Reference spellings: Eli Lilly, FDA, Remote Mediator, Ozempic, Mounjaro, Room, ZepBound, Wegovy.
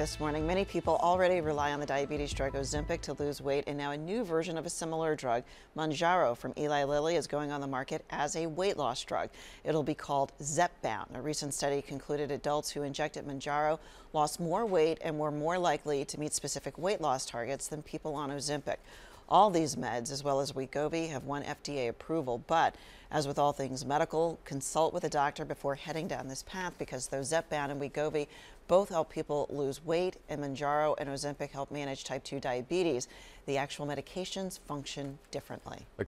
this morning. Many people already rely on the diabetes drug Ozempic to lose weight, and now a new version of a similar drug, Mounjaro from Eli Lilly, is going on the market as a weight loss drug. It'll be called ZepBound. A recent study concluded adults who injected Mounjaro lost more weight and were more likely to meet specific weight loss targets than people on Ozempic. All these meds, as well as Wegovy, have won FDA approval, but as with all things medical, consult with a doctor before heading down this path, because though ZepBound and Wegovy both help people lose weight, and Mounjaro and Ozempic help manage type 2 diabetes, the actual medications function differently.